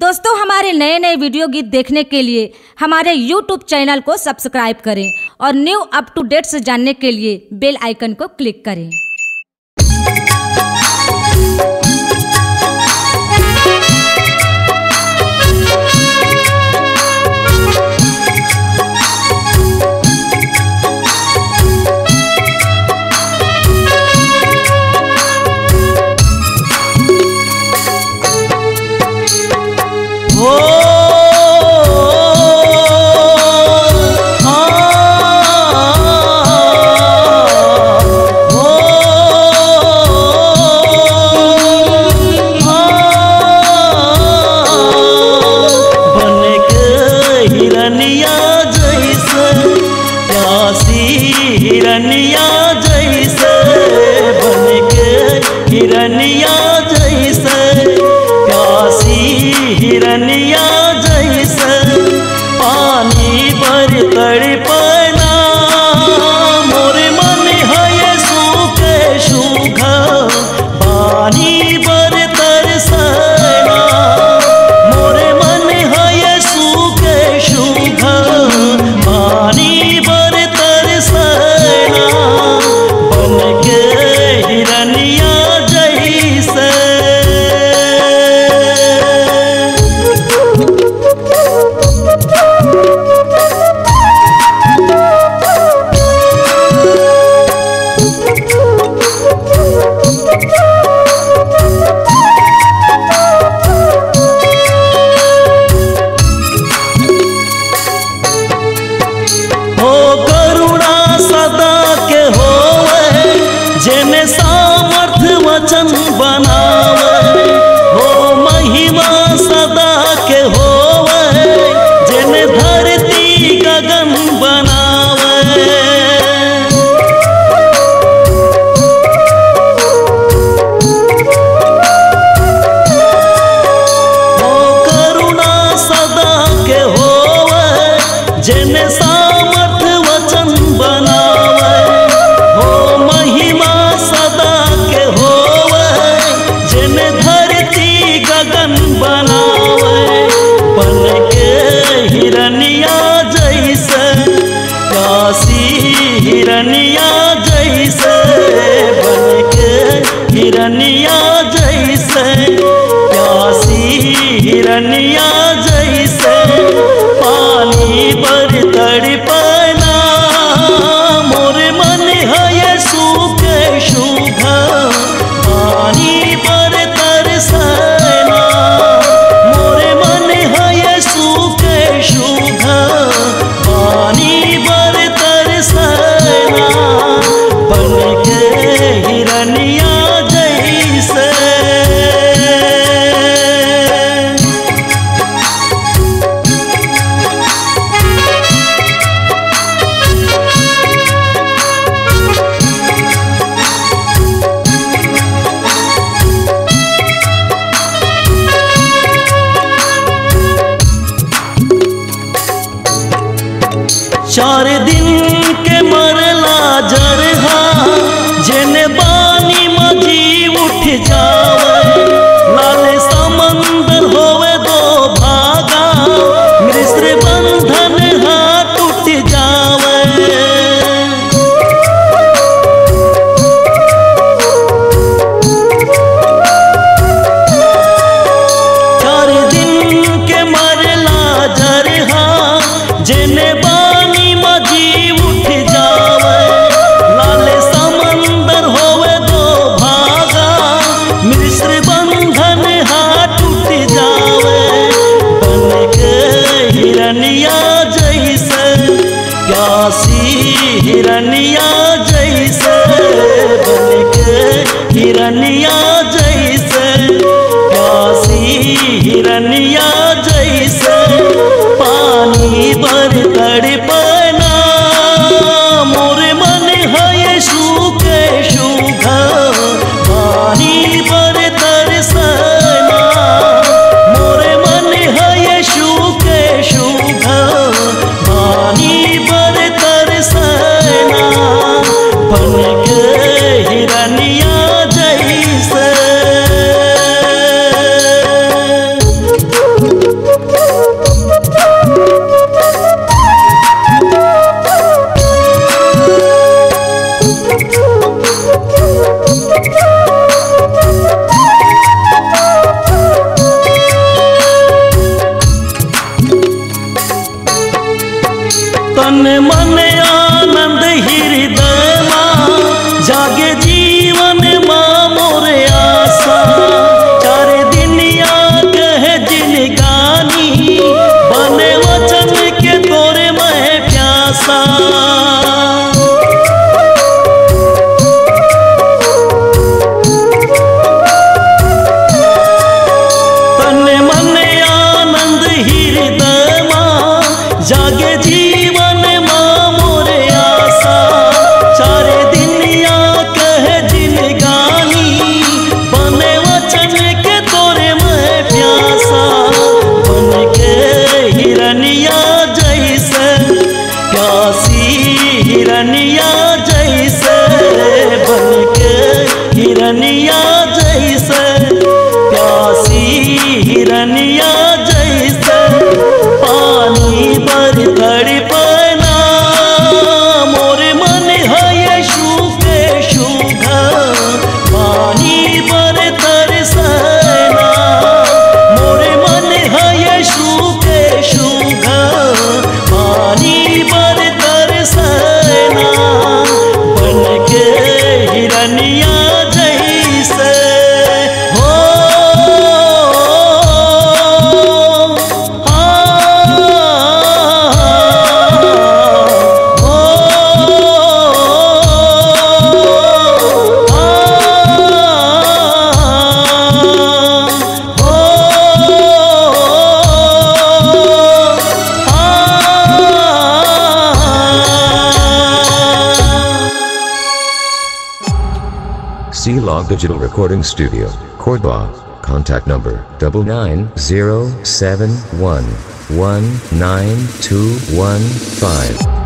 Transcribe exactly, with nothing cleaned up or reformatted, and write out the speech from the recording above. दोस्तों हमारे नए नए वीडियो गीत देखने के लिए हमारे यूट्यूब चैनल को सब्सक्राइब करें और न्यू अप टू डेट्स जानने के लिए बेल आइकन को क्लिक करें। हिरनिया जैसे बन के हिरनिया जैसे प्यासी हिरनिया जैसे पानी पर तड़पना मोर मन है सूखे सूखा पानी पर तरसना मोर मन है सूखे सूखा पानी पर तरसना हिरनिया जैसे बन के हिरनिया जैसे प्यासी हिरनिया जैसे पानी पर तड़पना मोर मन है सूखे सूखा पानी पर तरसना मोर मन है सूखे सूखा पानी पर तरसना चार दिन के मरला जरहा जेने बानी मजी उठ जावे लाल समंदर होवे दो भागा मिश्र बंधन हाथ टूट जावे चार दिन के मरला जरहा जेने हिरनिया जैसे बन के हिरनिया जैसे प्यासी हिरनिया जैसे पानी पर तड़पना मोर मन है सूखे सूखा पानी पर तरसना मोर मन है सूखे सूखा पानी पर तरसना बन के हिरनिया जैसे। तने मने आनंद हृदय मां जागे जीवन मां मोरे आशा चारे दुनिया कहे जिनगानी बने वचन के तोरे मैं प्यासा। तने मने आनंद हृदय मां जागे हिरनिया जैसे बनके हिरनिया जैसे प्यासी हिरनिया जैसे पानी पर तड़पना मोरे मन है शूके शूका पानी पर तरसना मोरे मन है शूके शूका पानी पर Shila Digital Recording Studio, Korba, contact number nine nine zero seven one one nine two one five.